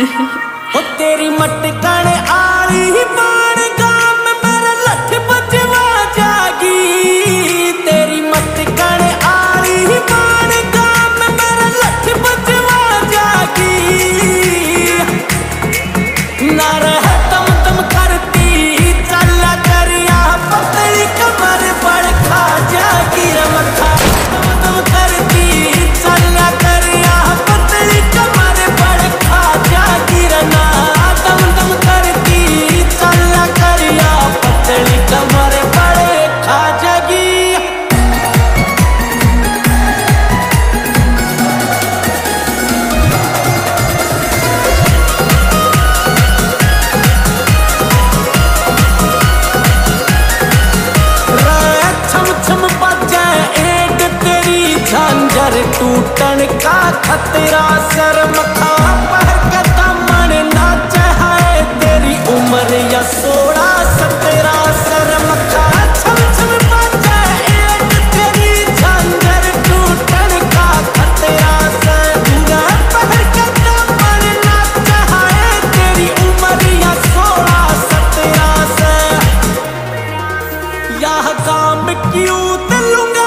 वो तेरी मटकण आली बाण काम मेरा लठ बजवा जागी, तेरी मटकण आली बाण काम मेरा लठ बजवा जागी। नार है तुम करती चला दरिया पतली कमर पर खा जागी, मथा तुम करती चला दरिया पतली कमर पर खा जागी। ना तुम करती चला दरिया पतली कमर पर खा जागी। टूटन का खतरा सरमखा पर कदम नाच है तेरी उम्र या 16-17 सरमखा। छम छम बाजा एक तेरी झंझर टूटन का खतरा सरमखा पर कदम नाच है तेरी उम्र या 16-17 से। यह काम क्यों दिलूंगा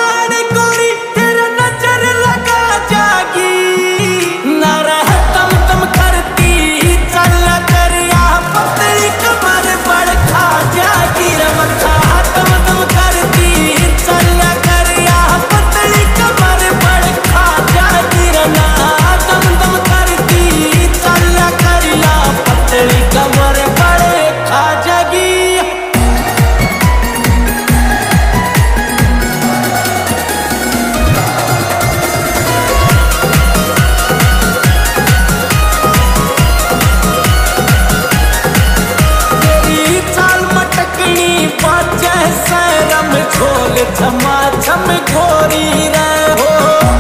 झमाझम घोरी रहो,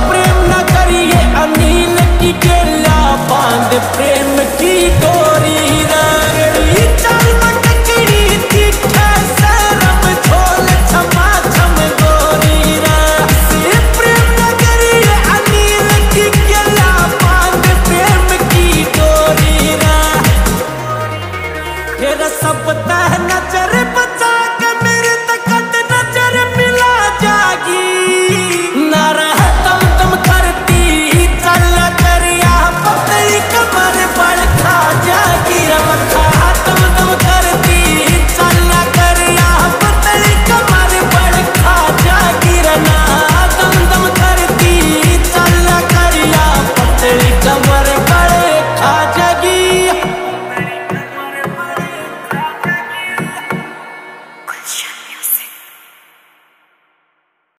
प्रेम न करिए अनिल की गेला बांध प्रेम की डोरी। सब तह नजर